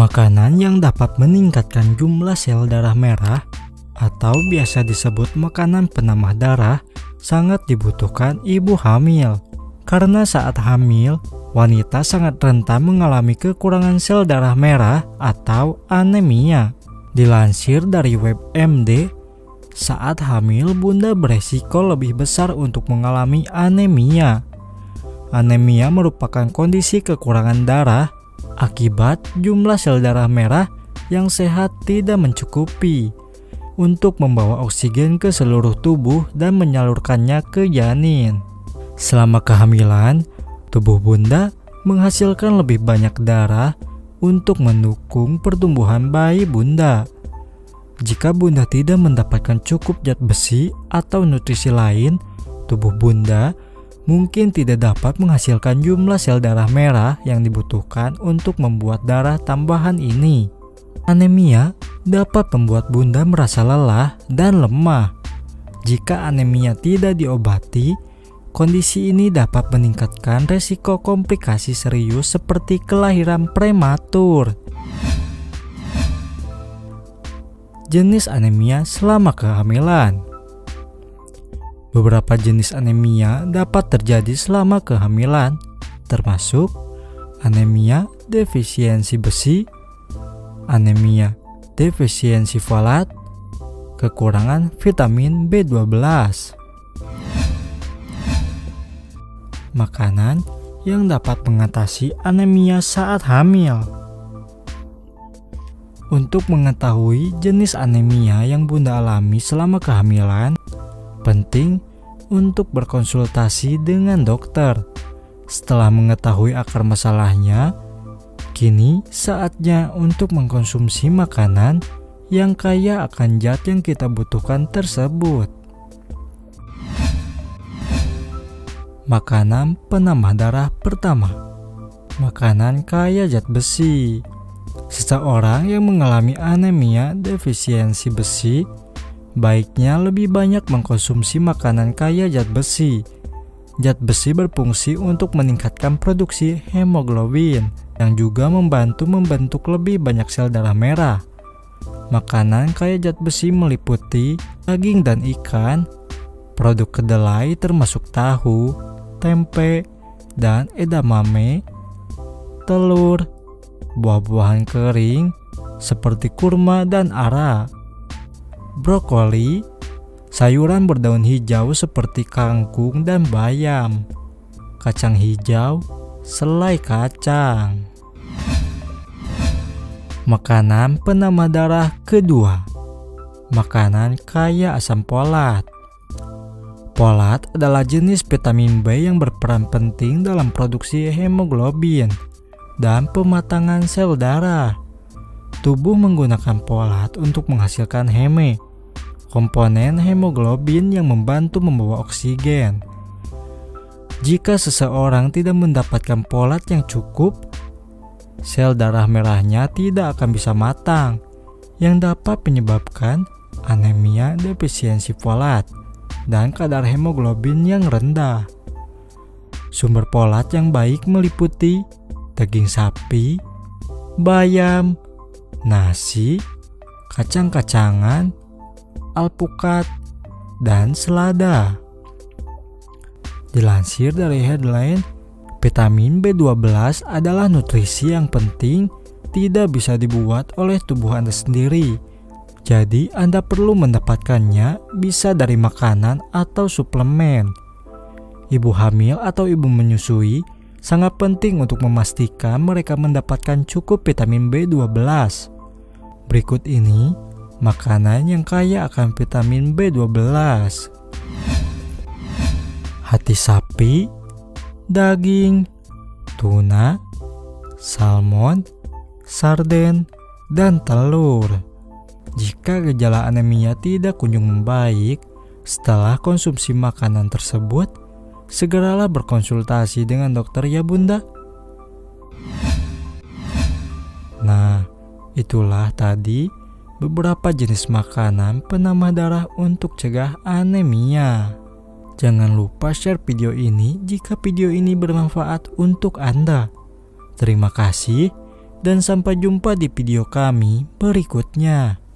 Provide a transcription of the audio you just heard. Makanan yang dapat meningkatkan jumlah sel darah merah atau biasa disebut makanan penambah darah sangat dibutuhkan ibu hamil. Karena saat hamil, wanita sangat rentan mengalami kekurangan sel darah merah atau anemia. Dilansir dari WebMD, saat hamil bunda beresiko lebih besar untuk mengalami anemia. Anemia merupakan kondisi kekurangan darah akibat jumlah sel darah merah yang sehat tidak mencukupi untuk membawa oksigen ke seluruh tubuh dan menyalurkannya ke janin. Selama kehamilan, tubuh bunda menghasilkan lebih banyak darah untuk mendukung pertumbuhan bayi bunda. Jika bunda tidak mendapatkan cukup zat besi atau nutrisi lain, tubuh bunda mungkin tidak dapat menghasilkan jumlah sel darah merah yang dibutuhkan untuk membuat darah tambahan ini. Anemia dapat membuat bunda merasa lelah dan lemah. Jika anemia tidak diobati, kondisi ini dapat meningkatkan resiko komplikasi serius seperti kelahiran prematur. Jenis anemia selama kehamilan. Beberapa jenis anemia dapat terjadi selama kehamilan, termasuk anemia defisiensi besi, anemia defisiensi folat, kekurangan vitamin B12. Makanan yang dapat mengatasi anemia saat hamil. Untuk mengetahui jenis anemia yang bunda alami selama kehamilan, penting untuk berkonsultasi dengan dokter. Setelah mengetahui akar masalahnya, kini saatnya untuk mengkonsumsi makanan yang kaya akan zat yang kita butuhkan tersebut. Makanan penambah darah pertama, makanan kaya zat besi. Seseorang yang mengalami anemia defisiensi besi, baiknya lebih banyak mengkonsumsi makanan kaya zat besi. Zat besi berfungsi untuk meningkatkan produksi hemoglobin, yang juga membantu membentuk lebih banyak sel darah merah. Makanan kaya zat besi meliputi daging dan ikan, produk kedelai termasuk tahu, tempe dan edamame, telur, buah-buahan kering seperti kurma dan ara, brokoli, sayuran berdaun hijau seperti kangkung dan bayam, kacang hijau, selai kacang. Makanan penambah darah kedua, makanan kaya asam folat. Folat adalah jenis vitamin B yang berperan penting dalam produksi hemoglobin dan pematangan sel darah. Tubuh menggunakan folat untuk menghasilkan heme, komponen hemoglobin yang membantu membawa oksigen. Jika seseorang tidak mendapatkan folat yang cukup, sel darah merahnya tidak akan bisa matang, yang dapat menyebabkan anemia defisiensi folat dan kadar hemoglobin yang rendah. Sumber folat yang baik meliputi daging sapi, bayam, nasi, kacang-kacangan, alpukat, dan selada. Dilansir dari headline, vitamin B12 adalah nutrisi yang penting tidak bisa dibuat oleh tubuh Anda sendiri. Jadi, Anda perlu mendapatkannya bisa dari makanan atau suplemen. Ibu hamil atau ibu menyusui sangat penting untuk memastikan mereka mendapatkan cukup vitamin B12. Berikut ini, makanan yang kaya akan vitamin B12. Hati sapi, daging, tuna, salmon, sarden, dan telur. Jika gejala anemia tidak kunjung membaik setelah konsumsi makanan tersebut, segeralah berkonsultasi dengan dokter ya bunda. Nah, itulah tadi beberapa jenis makanan penambah darah untuk cegah anemia. Jangan lupa share video ini jika video ini bermanfaat untuk Anda. Terima kasih. dan sampai jumpa di video kami berikutnya.